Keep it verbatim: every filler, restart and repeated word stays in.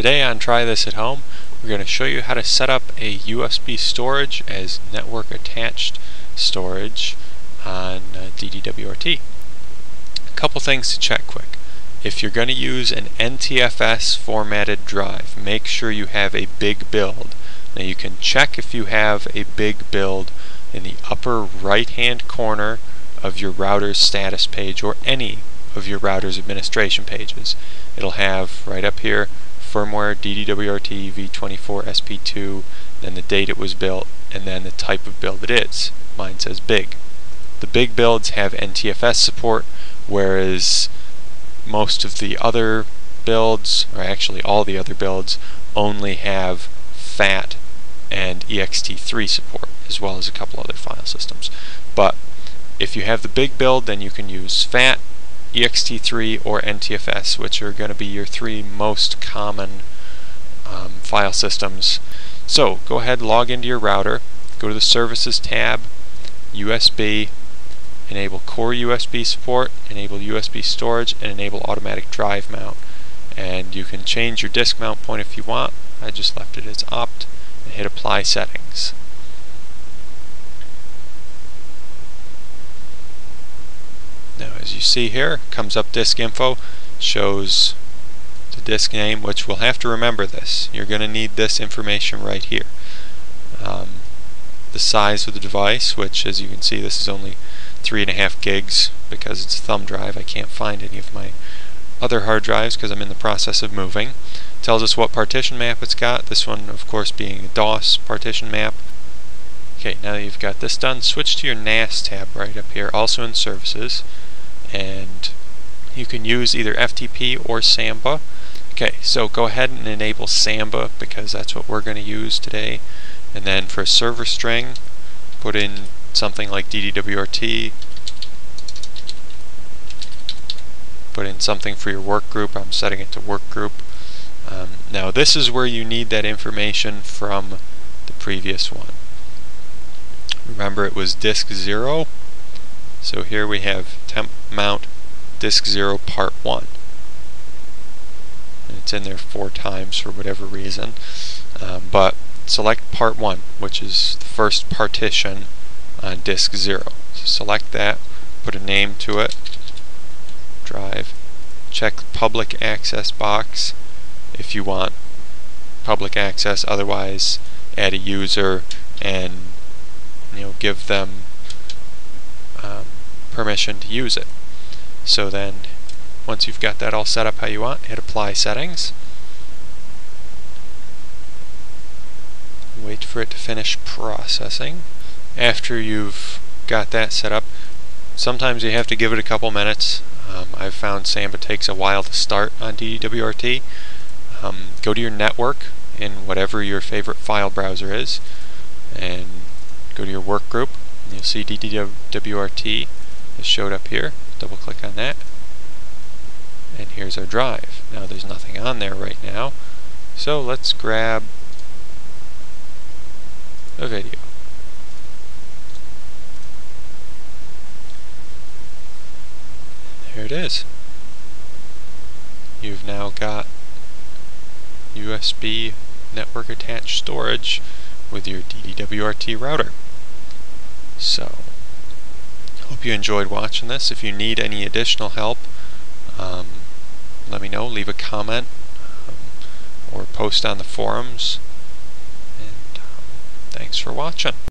Today on Try This at Home, we're going to show you how to set up a U S B storage as network attached storage on D D W R T. A couple things to check quick. If you're going to use an N T F S formatted drive, make sure you have a big build. Now you can check if you have a big build in the upper right hand corner of your router's status page or any of your router's administration pages. It'll have right up here firmware D D W R T v twenty-four S P two, then the date it was built, and then the type of build it is. Mine says big. The big builds have N T F S support, whereas most of the other builds, or actually all the other builds, only have FAT and E X T three support, as well as a couple other file systems. But if you have the big build, then you can use FAT, E X T three, or N T F S, which are going to be your three most common um, file systems. So go ahead, log into your router, go to the Services tab, U S B, enable Core U S B support, enable U S B storage, and enable automatic drive mount. And you can change your disk mount point if you want. I just left it as opt, and hit Apply Settings. Now, as you see here, comes up disk info, shows the disk name, which we'll have to remember this. You're going to need this information right here. Um, the size of the device, which as you can see, this is only three and a half gigs because it's a thumb drive. I can't find any of my other hard drives because I'm in the process of moving. It tells us what partition map it's got. This one, of course, being a DOS partition map. Okay, now that you've got this done, switch to your N A S tab right up here, also in Services, and you can use either F T P or Samba. Okay, so go ahead and enable Samba because that's what we're going to use today. And then for a server string, put in something like D D W R T. Put in something for your work group. I'm setting it to work group. Um, now this is where you need that information from the previous one. Remember, it was disk zero. So here we have temp mount disk zero part one. And it's in there four times for whatever reason. Um, but select part one, which is the first partition on disk zero. So select that, put a name to it, drive, check public access box if you want public access, otherwise add a user and you know give them um, permission to use it. So then once you've got that all set up how you want, hit Apply Settings. Wait for it to finish processing. After you've got that set up, sometimes you have to give it a couple minutes. Um, I've found Samba takes a while to start on D D W R T. Um, go to your network in whatever your favorite file browser is, and go to your work group. You'll see D D W R T is showed up here. Double click on that, and here's our drive. Now there's nothing on there right now, so let's grab a video. There it is. You've now got U S B network attached storage with your D D W R T router. So, hope you enjoyed watching this. If you need any additional help, um, let me know. Leave a comment um, or post on the forums. And um, thanks for watching.